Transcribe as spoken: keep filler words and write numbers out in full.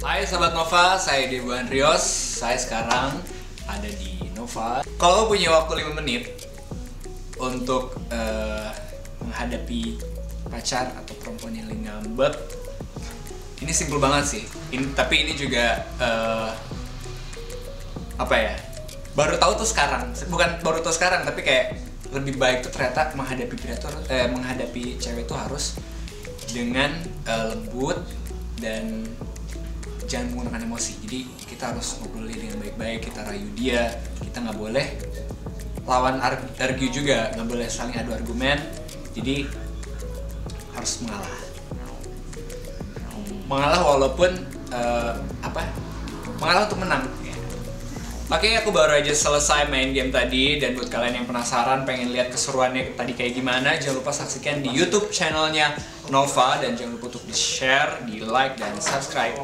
Hai Sobat Nova, saya Debo Andryos. Saya sekarang ada di Nova. Kalau punya waktu lima menit untuk uh, menghadapi pacar atau perempuan yang lagi ngambek, ini simple banget sih. Ini, tapi ini juga uh, apa ya? Baru tahu tuh sekarang, bukan baru tahu sekarang, tapi kayak lebih baik tuh ternyata menghadapi predator, eh, menghadapi cewek tuh harus dengan uh, lembut dan jangan menggunakan emosi. Jadi kita harus ngobrolin dengan baik-baik, kita rayu dia, kita nggak boleh lawan argue juga, nggak boleh saling adu argumen. Jadi harus mengalah, mengalah walaupun uh, apa, mengalah untuk menang. Oke, okay, aku baru aja selesai main game tadi, dan buat kalian yang penasaran pengen lihat keseruannya tadi kayak gimana, jangan lupa saksikan di YouTube channelnya Nova, dan jangan lupa untuk di share, di like, dan subscribe.